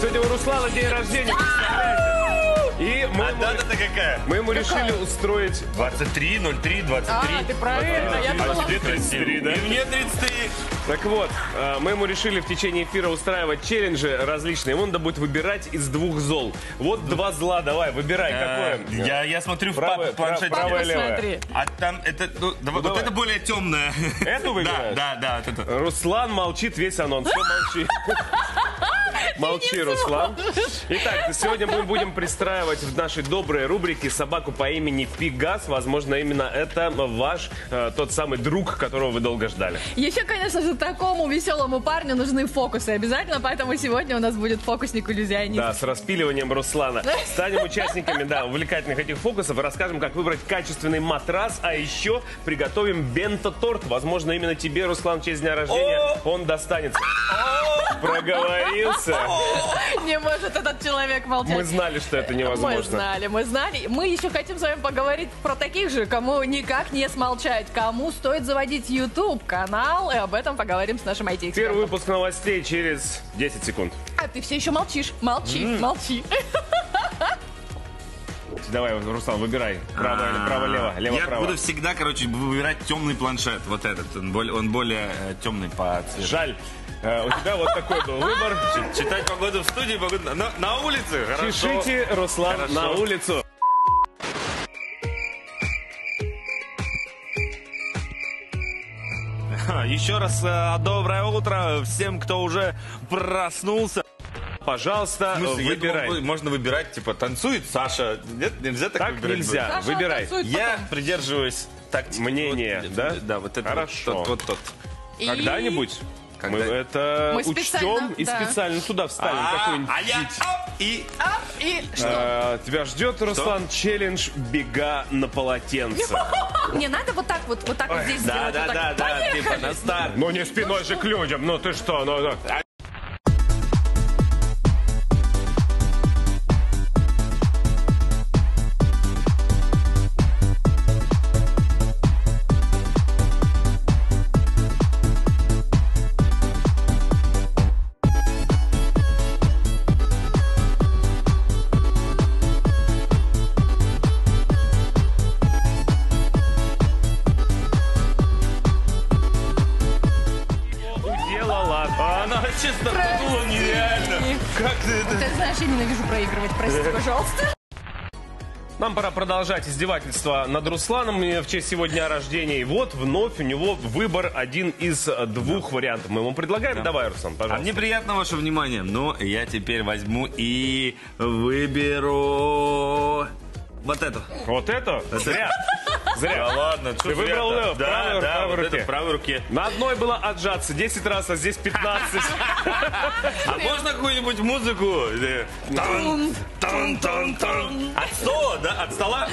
Сегодня у Руслана день рождения. И мы дата-то какая? Мы ему решили устроить 23.03.23. А, ты правильно, я думала. И мне 33. Так вот, мы ему решили в течение эфира устраивать челленджи различные. Он будет выбирать из двух зол. Вот два зла, давай, выбирай, какое. Я смотрю в планшете. Правая, левая. А там, это, вот это более темное. Эту выбираешь? Да, да. Руслан молчит весь анонс, все молчи. Молчи, Руслан. Итак, сегодня мы будем пристраивать в нашей доброй рубрике собаку по имени Пигас. Возможно, именно это ваш тот самый друг, которого вы долго ждали. Еще, конечно же, такому веселому парню нужны фокусы обязательно, поэтому сегодня у нас будет фокусник-иллюзионист. Да, с распиливанием Руслана. Станем участниками, да, увлекательных этих фокусов. Расскажем, как выбрать качественный матрас, а еще приготовим бенто-торт. Возможно, именно тебе, Руслан, в честь дня рождения он достанется. Проговорился. Не может этот человек молчать. Мы знали, что это невозможно. Мы знали. Мы еще хотим с вами поговорить про таких же, кому никак не смолчать, кому стоит заводить YouTube-канал, и об этом поговорим с нашим IT-экспертом. Первый выпуск новостей через 10 секунд. А ты все еще молчишь. Молчи. Давай, Руслан, выбирай. Право-лево. Я буду всегда, короче, выбирать темный планшет. Вот этот. Он более темный по цвету. Жаль. У тебя вот такой был выбор. Читать погоду в студии, погоду на улице. Пишите, Руслан, хорошо. На улицу. Еще раз доброе утро всем, кто уже проснулся. Пожалуйста, выбирай. Думал, можно выбирать, типа, танцует Саша. Нет, нельзя так выбирать. Так нельзя. Выбирай. Я придерживаюсь тактики. Мнение, вот, да? Да, вот это хорошо. Вот тот. И... Когда-нибудь... Мы учтем и специально туда вставим какую-нибудь. Тебя ждет, Руслан, челлендж «Бега на полотенце». Не надо вот так вот здесь сделать. Да, типа на старт. Ну не спиной же к людям, ну ты что, Нам пора продолжать издевательство над Русланом в честь его дня рождения. И вот вновь у него выбор один из двух вариантов. Мы ему предлагаем. Да. Давай, Руслан, пожалуйста. А мне приятно ваше внимание. Но я теперь возьму и выберу вот эту. Вот эту? Зря. Да ладно, ты выбрал левую, в правой руке. На одной было отжаться 10 раз, а здесь 15. А можно какую-нибудь музыку? От стола, да? От стола?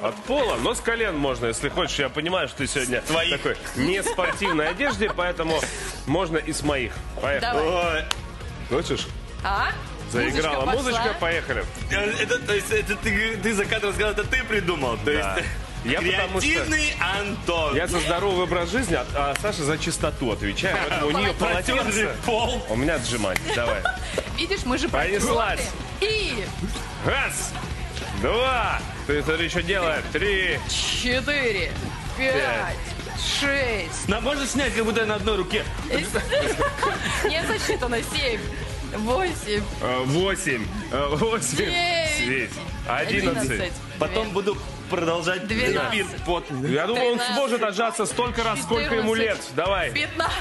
От пола, но с колен можно, если хочешь. Я понимаю, что ты сегодня в такой неспортивной одежде, поэтому можно и с моих. Поехали. Хочешь? Заиграла музычка, поехали. То есть, ты за кадром сказал, это ты придумал. Креативный Антон. Я за здоровый образ жизни, а Саша за чистоту отвечает. У нее полотенце. У меня отжимание. Давай. Видишь, мы же понеслась. И. Раз. Два. Ты смотри, что делаешь. Три. Четыре. Пять. 6. Нам можно снять, как будто на одной руке. Не засчитано. 7. 8, 9, 11. Потом буду продолжать. 12. Я думаю, он сможет отжаться столько раз, сколько ему лет. Давай. 15.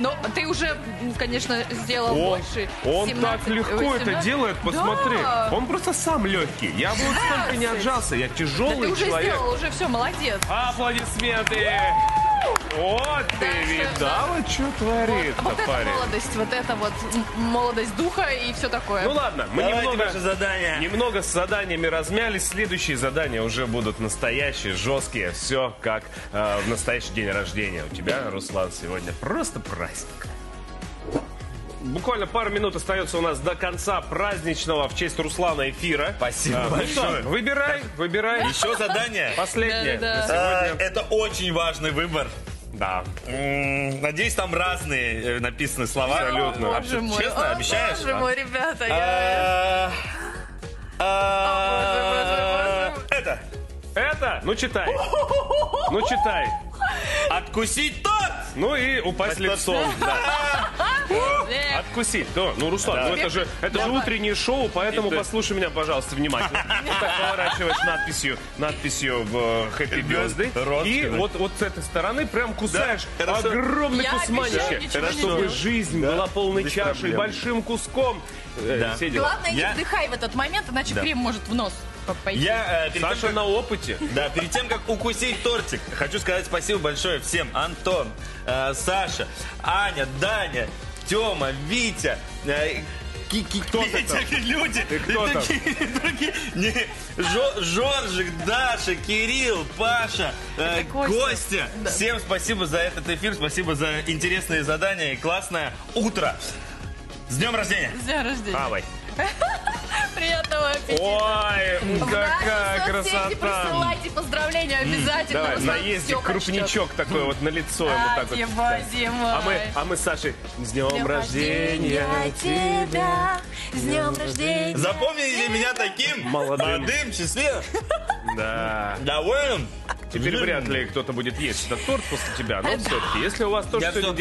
Но ты уже, конечно, сделал больше. Он 17, так легко 18. Это делает, посмотри. Да. Он просто сам легкий. Я бы вот столько не отжался, я тяжелый человек. Ты уже сделал, уже все, молодец. Аплодисменты. Вот ты видала, что творится, вот парень. Вот молодость духа и все такое. Ну ладно, мы немного с заданиями размялись. Следующие задания уже будут настоящие, жесткие. Все как в настоящий день рождения. У тебя, Руслан, сегодня просто праздник. Буквально пару минут остается у нас до конца праздничного в честь Руслана эфира. Спасибо большое. Что, выбирай. Еще задание. Последнее. Это очень важный выбор. Да. Надеюсь, там разные написаны слова. Абсолютно. Честно, обещаешь? Боже мой, ребята, я... Это! Это? Ну читай. Ну читай. Откусить торт! Ну и упасть лицом. Откусить, да. Ну, Руслан, это же утреннее шоу, поэтому послушай меня, пожалуйста, внимательно. Вот так поворачиваешь надписью в Happy Birthday. И вот с этой стороны прям кусаешь огромный кус манича, чтобы жизнь была полной чашей, большим куском. Главное, не вдыхай в этот момент, иначе крем может в нос. Я, Саша тем, как... на опыте. Да, перед тем, как укусить тортик, хочу сказать спасибо большое всем. Антон, Саша, Аня, Даня, Тёма, Витя, Кики, люди, Жоржик, Даша, Кирилл, Паша, Костя. Да. Всем спасибо за этот эфир, спасибо за интересные задания и классное утро. С днем рождения! С днем рождения! Давай. Приятного аппетита! Ой, какая красота! Присылайте поздравления обязательно! Давай, наезди крупничок такой вот на лицо ему так вот. А мы с Сашей с днем рождения тебя! С днем рождения! Запомнили меня таким молодым, счастливым! Да. Довольным? Теперь вряд ли кто-то будет есть этот торт после тебя, но все-таки, если у вас тоже сегодня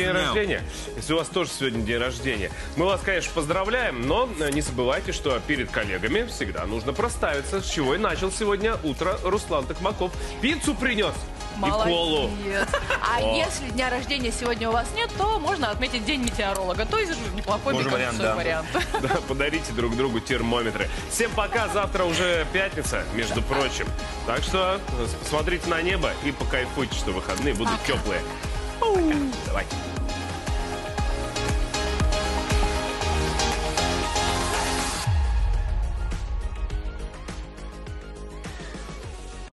день рождения, мы вас, конечно, поздравляем, но не забывайте, что перед коллегами всегда нужно проставиться, с чего и начал сегодня утро Руслан Токмаков. Пиццу принес и колу. А если дня рождения сегодня у вас нет, то можно отметить день метеоролога, то есть неплохой вариант. Подарите друг другу термометры. Всем пока, завтра уже пятница, между прочим. Так что смотрите на небо и покайфуйте, что выходные будут теплые. Давай.